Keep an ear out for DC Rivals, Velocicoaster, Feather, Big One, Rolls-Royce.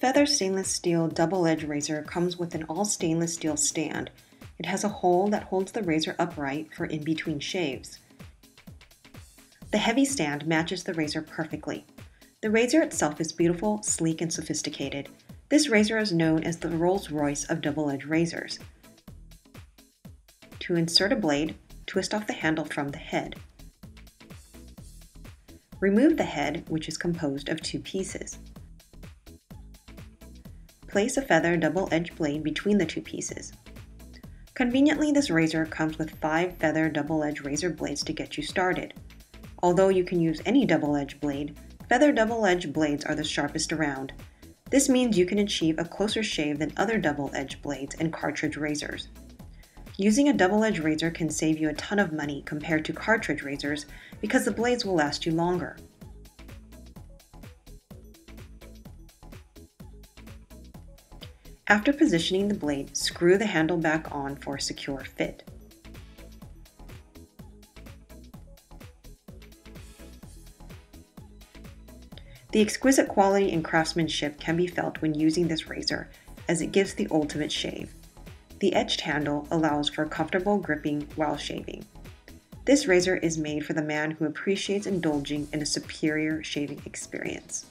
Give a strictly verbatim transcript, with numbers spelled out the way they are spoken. Feather stainless steel double-edged razor comes with an all-stainless steel stand. It has a hole that holds the razor upright for in-between shaves. The heavy stand matches the razor perfectly. The razor itself is beautiful, sleek, and sophisticated. This razor is known as the Rolls-Royce of double-edged razors. To insert a blade, twist off the handle from the head. Remove the head, which is composed of two pieces. Place a Feather double-edged blade between the two pieces. Conveniently, this razor comes with five Feather double-edged razor blades to get you started. Although you can use any double-edged blade, Feather double-edged blades are the sharpest around. This means you can achieve a closer shave than other double-edged blades and cartridge razors. Using a double-edged razor can save you a ton of money compared to cartridge razors because the blades will last you longer. After positioning the blade, screw the handle back on for a secure fit. The exquisite quality and craftsmanship can be felt when using this razor, as it gives the ultimate shave. The etched handle allows for comfortable gripping while shaving. This razor is made for the man who appreciates indulging in a superior shaving experience.